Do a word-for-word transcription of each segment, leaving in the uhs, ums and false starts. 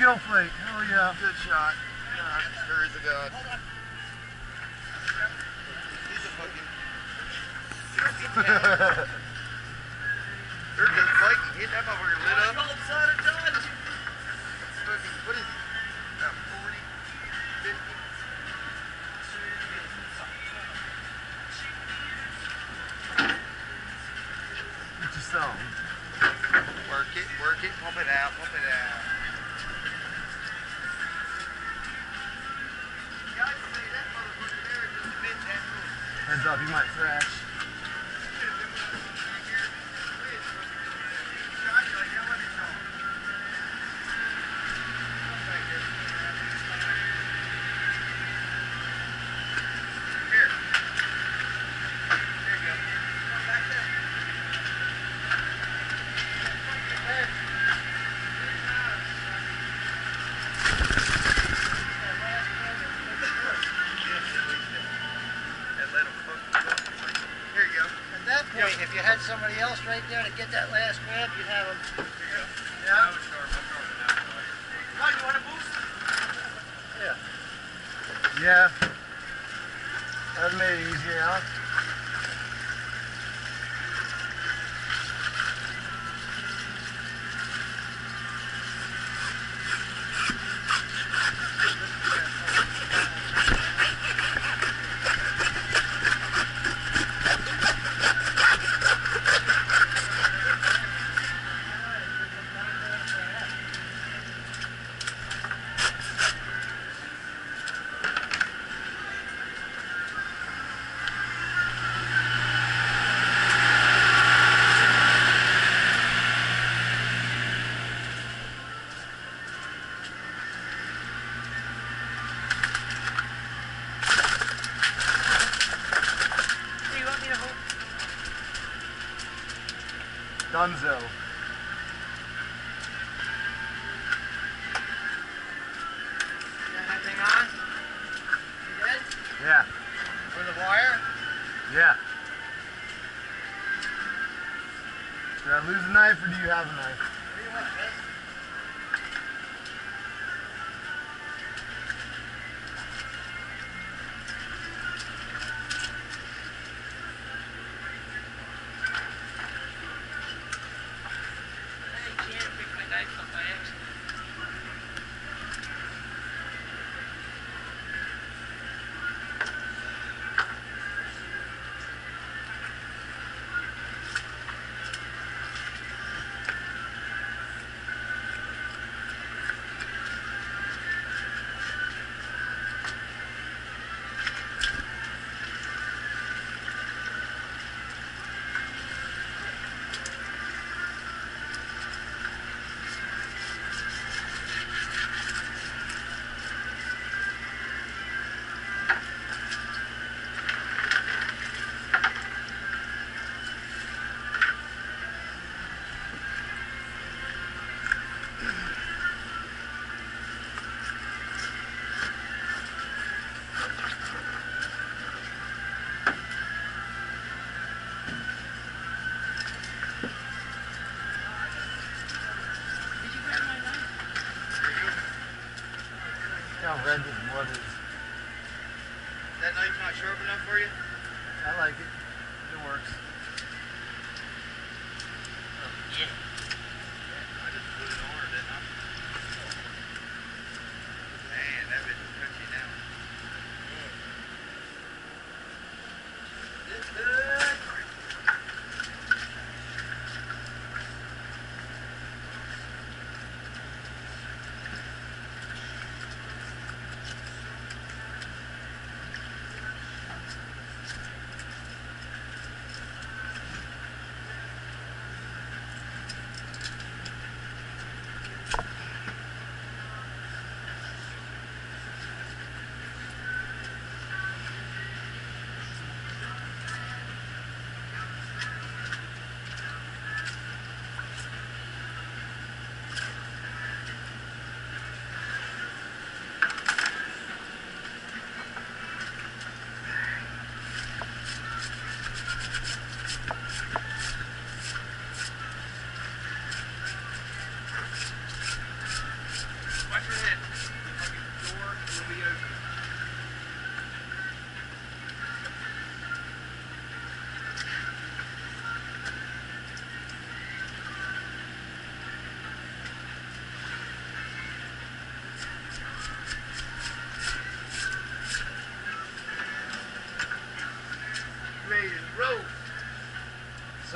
gill plate. Hell yeah. Good shot. God, there is a God. He's a fucking... There's a plate. He hit that motherfucker lit up. What is it? About forty, fifty? Get yourself. Work it, work it, pump it out, pump it out. Heads up, you might crash. If you had somebody else right there to get that last grab, you'd have them. Yeah. God, you want a boost? Yeah. Yeah. That made it easier, huh? Dunzo. Anything on? You good? Yeah. For the wire? Yeah. Did I lose a knife or do you have a knife? What do you want, Chris? Red with blood is. That knife's not sharp enough for you? I like it. It works. Oh, yeah. I just put it on her, didn't I? Man, that bitch will cut you down. This good.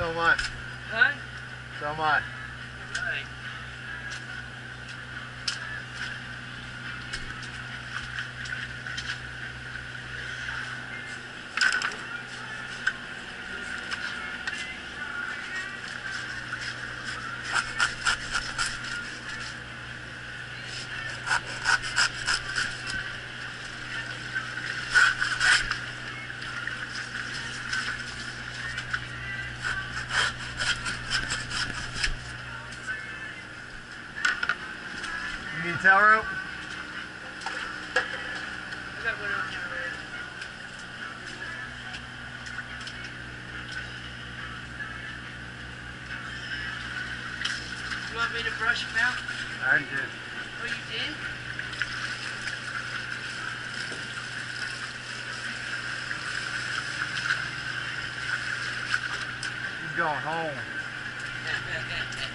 so much. Huh? So much. All right. You need a tail rope? I got one on there already. You want me to brush him out? I already did. Oh, you did? He's going home. Look at you.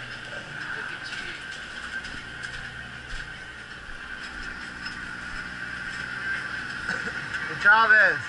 Chavez.